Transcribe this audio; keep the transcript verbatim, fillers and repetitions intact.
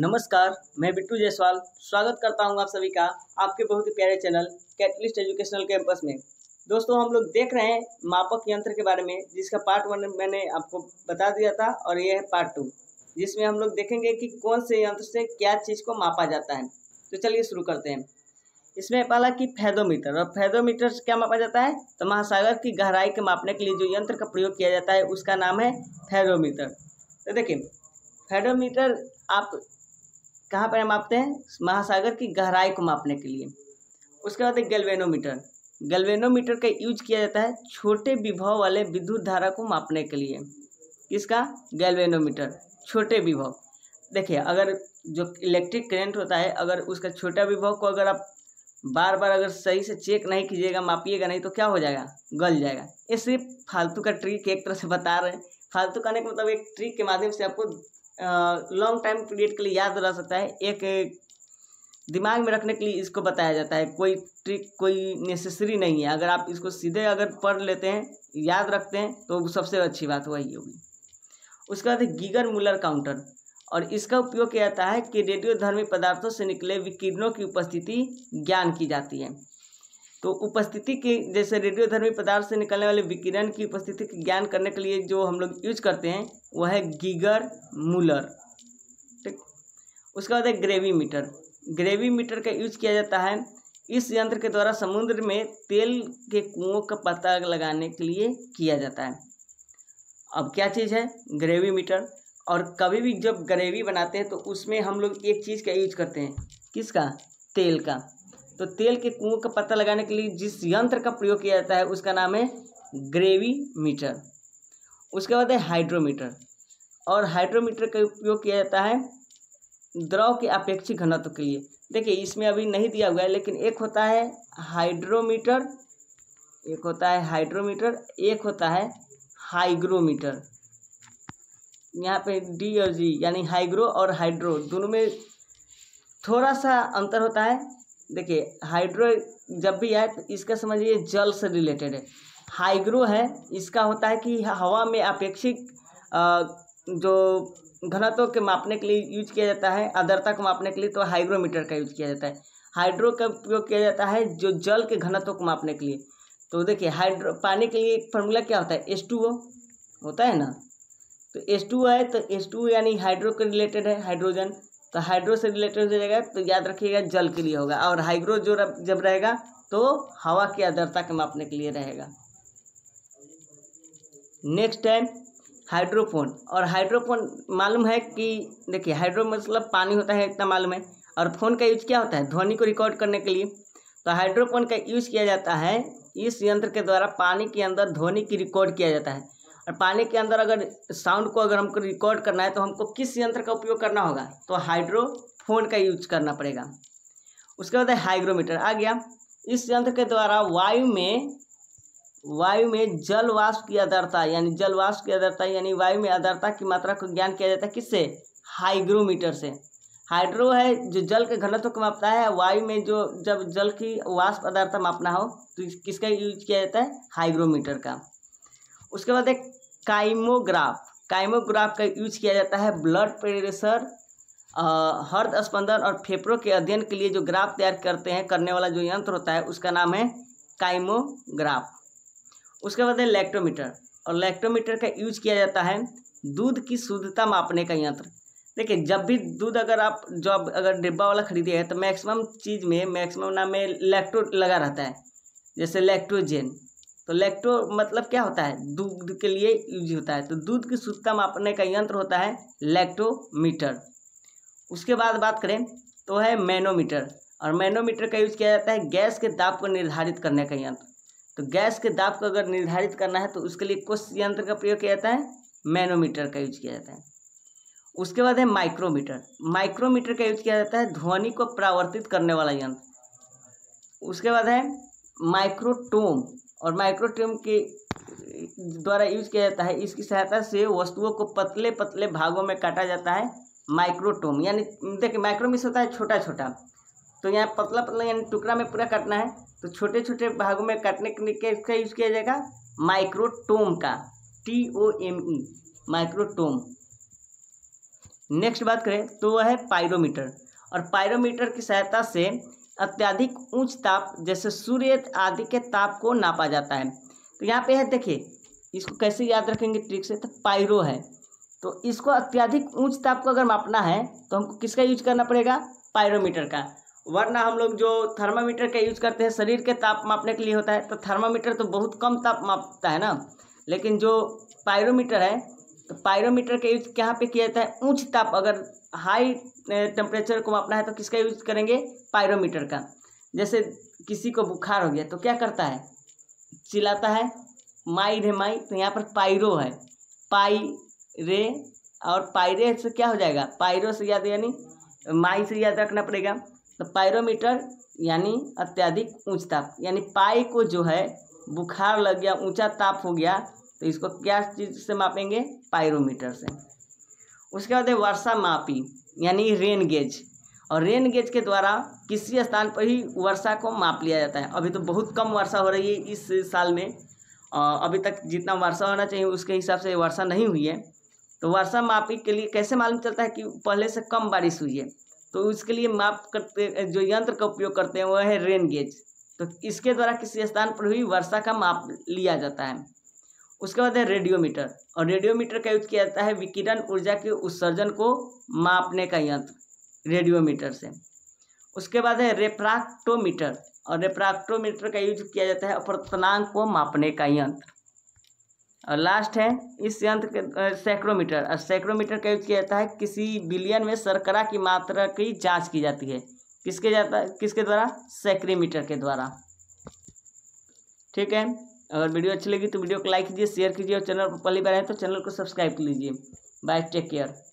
नमस्कार, मैं बिट्टू जयसवाल स्वागत करता हूं आप सभी का आपके बहुत ही प्यारे चैनल कैटलिस्ट एजुकेशनल कैंपस में। दोस्तों, हम लोग देख रहे हैं मापक यंत्र के बारे में, जिसका पार्ट वन मैंने आपको बता दिया था और यह है पार्ट टू, जिसमें हम लोग देखेंगे कि कौन से यंत्र से क्या चीज़ को मापा जाता है। तो चलिए शुरू करते हैं। इसमें पहला कि फैदोमीटर, और फैदोमीटर से क्या मापा जाता है तो महासागर की गहराई के मापने के लिए जो यंत्र का प्रयोग किया जाता है उसका नाम है फैदोमीटर। तो देखिए, फैदोमीटर आप कहाँ पर मापते हैं, महासागर की गहराई को मापने के लिए। उसके बाद है गैल्वेनोमीटर। गैल्वेनोमीटर का यूज किया जाता है छोटे विभव वाले विद्युत धारा को मापने के लिए। किसका? गैल्वेनोमीटर, छोटे विभव। देखिए, अगर जो इलेक्ट्रिक करंट होता है, अगर उसका छोटा विभव को अगर आप बार बार अगर सही से चेक नहीं कीजिएगा, मापिएगा नहीं, तो क्या हो जाएगा, गल जाएगा। ये सिर्फ फालतू का ट्रिक एक तरह से बता रहे हैं। फालतू कहने का मतलब एक ट्रिक के माध्यम से आपको लॉन्ग टाइम पीरियड के लिए याद रह सकता है, एक, एक दिमाग में रखने के लिए इसको बताया जाता है। कोई ट्रिक कोई नेसेसरी नहीं है। अगर आप इसको सीधे अगर पढ़ लेते हैं, याद रखते हैं, तो सबसे अच्छी बात वही होगी। उसके बाद गीगर मूलर काउंटर, और इसका उपयोग किया जाता है कि रेडियोधर्मी पदार्थों से निकले विकिरणों की उपस्थिति ज्ञान की जाती है। तो उपस्थिति के जैसे रेडियोधर्मी पदार्थ से निकलने वाले विकिरण की उपस्थिति की ज्ञान करने के लिए जो हम लोग यूज करते हैं वह है गीगर मूलर। ठीक। उसके बाद है ग्रेविमीटर। ग्रेविमीटर का यूज किया जाता है, इस यंत्र के द्वारा समुद्र में तेल के कुओं का पता लगाने के लिए किया जाता है। अब क्या चीज़ है ग्रेविमीटर। और कभी भी जब ग्रेवी बनाते हैं तो उसमें हम लोग एक चीज़ का यूज करते हैं, किसका? तेल का। तो तेल के कुओं का पता लगाने के लिए जिस यंत्र का प्रयोग किया जाता है उसका नाम है ग्रेविमीटर। उसके बाद है हाइड्रोमीटर, और हाइड्रोमीटर का उपयोग किया जाता है द्रव के अपेक्षिक घनत्व के लिए। देखिए, इसमें अभी नहीं दिया हुआ है, लेकिन एक होता है हाइड्रोमीटर, एक होता है हाइड्रोमीटर, एक होता है हाइग्रोमीटर। यहाँ पे डी और जी यानी हाइग्रो और हाइड्रो दोनों में थोड़ा सा अंतर होता है। देखिए, हाइड्रो जब भी आए तो इसका समझिए जल से रिलेटेड है। हाइग्रो है, इसका होता है कि हवा में अपेक्षिक जो घनत्व के मापने के लिए यूज किया जाता है, आर्द्रता को मापने के लिए, तो हाइग्रोमीटर का यूज किया जाता है। हाइड्रो का उपयोग किया जाता है जो जल के घनत्व को मापने के लिए। तो देखिए, हाइड्रो पानी के लिए एक फॉर्मूला क्या होता है, एच टू ओ होता है ना। तो एच टू ओ है तो एच टू ओ यानी हाइड्रो के रिलेटेड है, हाइड्रोजन, तो हाइड्रो से रिलेटेड हो जाएगा। तो याद रखिएगा जल के लिए होगा, और हाइग्रो जो जब रहेगा तो हवा की आर्द्रता के मापने के लिए रहेगा। नेक्स्ट है हाइड्रोफोन, और हाइड्रोफोन मालूम है कि देखिए, हाइड्रो मतलब पानी होता है, इतना मालूम है। और फोन का यूज क्या होता है, ध्वनि को रिकॉर्ड करने के लिए। तो हाइड्रोफोन का यूज किया जाता है, इस यंत्र के द्वारा पानी के अंदर ध्वनि की रिकॉर्ड किया जाता है। और पानी के अंदर अगर साउंड को अगर हमको रिकॉर्ड करना है तो हमको किस यंत्र का उपयोग करना होगा, तो हाइड्रोफोन का यूज करना पड़ेगा। उसके बाद है हाइग्रोमीटर आ गया। इस यंत्र के द्वारा वायु में वायु में जल वाष्प की आर्द्रता यानी जल वाष्प की आर्द्रता यानी वायु में आर्द्रता की मात्रा को ज्ञान किया जाता है, किससे? हाइग्रोमीटर से। हाइड्रो है जो जल के घनत्व को मापता है, वायु में जो जब जल की वाष्प आर्द्रता मापना हो तो किसका यूज किया जाता है, हाइग्रोमीटर का। उसके बाद एक काइमोग्राफ। काइमोग्राफ का यूज किया जाता है ब्लड प्रेशर, हृदय स्पंदन और फेफड़ों के अध्ययन के लिए जो ग्राफ तैयार करते हैं, करने वाला जो यंत्र होता है उसका नाम है काइमोग्राफ। उसके बाद है लैक्टोमीटर, और लैक्टोमीटर का यूज किया जाता है दूध की शुद्धता मापने का यंत्र। देखिए, जब भी दूध अगर आप जब अगर डिब्बा वाला खरीदे हैं तो मैक्सिमम चीज़ में मैक्सिमम नाम में लैक्टो लगा रहता है, जैसे लैक्टोजेन। तो लैक्टो मतलब क्या होता है, दूध के लिए यूज होता है। तो दूध की शुद्धता मापने का यंत्र होता है लैक्टोमीटर। उसके बाद बात करें तो है मैनोमीटर, और मैनोमीटर का यूज किया जाता है गैस के दाब को निर्धारित करने का यंत्र। तो गैस के दाब को अगर निर्धारित करना है तो उसके लिए किस यंत्र का प्रयोग किया जाता है, मैनोमीटर का यूज किया जाता है। उसके बाद है माइक्रोमीटर। माइक्रोमीटर का यूज किया जाता है ध्वनि को परावर्तित करने वाला यंत्र। उसके बाद है माइक्रोटोम, और माइक्रोटोम के द्वारा यूज किया जाता है, इसकी सहायता से वस्तुओं को पतले पतले भागों में काटा जाता है, माइक्रोटोम। यानी देखिए, माइक्रो मीन्स होता है छोटा छोटा, तो यहाँ पतला पतला यानी टुकड़ा में पूरा काटना है, तो छोटे छोटे भागों में काटने के इसका यूज किया जाएगा माइक्रोटोम का, T O M E, microtome. Next बात करें तो वह है पायरोमीटर। और पायरोमीटर की सहायता से अत्यधिक ऊंच ताप जैसे सूर्य आदि के ताप को नापा जाता है। तो यहाँ पे है, देखिए इसको कैसे याद रखेंगे ट्रिक से, तो पायरो है तो इसको अत्यधिक ऊंच ताप को अगर मापना है तो हमको किसका यूज करना पड़ेगा, पायरोमीटर का। वरना हम लोग जो थर्मामीटर का यूज करते हैं शरीर के ताप मापने के लिए होता है, तो थर्मामीटर तो बहुत कम ताप मापता है ना, लेकिन जो पायरोमीटर है तो पायरोमीटर का यूज कहाँ पे किया जाता है, ऊंच ताप। अगर हाई टेम्परेचर को मापना है तो किसका यूज करेंगे, पायरोमीटर का। जैसे किसी को बुखार हो गया तो क्या करता है, चिल्लाता है माई रे माई, तो यहाँ पर पायरो है, पाई रे, और पायरे से क्या हो जाएगा, पायरो से याद यानी माई से याद रखना पड़ेगा। तो पायरोमीटर यानी अत्यधिक ऊंच ताप, यानी पाई को जो है बुखार लग गया, ऊंचा ताप हो गया, तो इसको क्या चीज़ से मापेंगे, पायरोमीटर से। उसके बाद है वर्षा मापी यानी रेनगेज। और रेनगेज के द्वारा किसी स्थान पर ही वर्षा को माप लिया जाता है। अभी तो बहुत कम वर्षा हो रही है इस साल में, अभी तक जितना वर्षा होना चाहिए उसके हिसाब से वर्षा नहीं हुई है। तो वर्षा मापी के लिए कैसे मालूम चलता है कि पहले से कम बारिश हुई है, तो उसके लिए माप करते जो यंत्र का उपयोग करते हैं वह है रेनगेज। तो इसके द्वारा किसी स्थान पर हुई वर्षा का माप लिया जाता है। उसके बाद है रेडियोमीटर। और रेडियोमीटर का यूज किया जाता है विकिरण ऊर्जा के उत्सर्जन को मापने का यंत्र रेडियोमीटर से। उसके बाद है रेप्राक्टोमीटर। और रेप्राक्टोमीटर का यूज किया जाता है अपवर्तनांक को मापने का यंत्र। और लास्ट है इस यंत्र के सेक्रोमीटर। और सेक्रोमीटर का यूज किया जाता है किसी विलयन में शर्करा की मात्रा की जांच की जाती है, किसके जाता किसके द्वारा, सेक्रोमीटर के द्वारा। ठीक है, अगर वीडियो अच्छी लगी तो वीडियो को लाइक कीजिए, शेयर कीजिए, और चैनल पर पहली बार आए तो चैनल को सब्सक्राइब कर लीजिए। Bye, take care.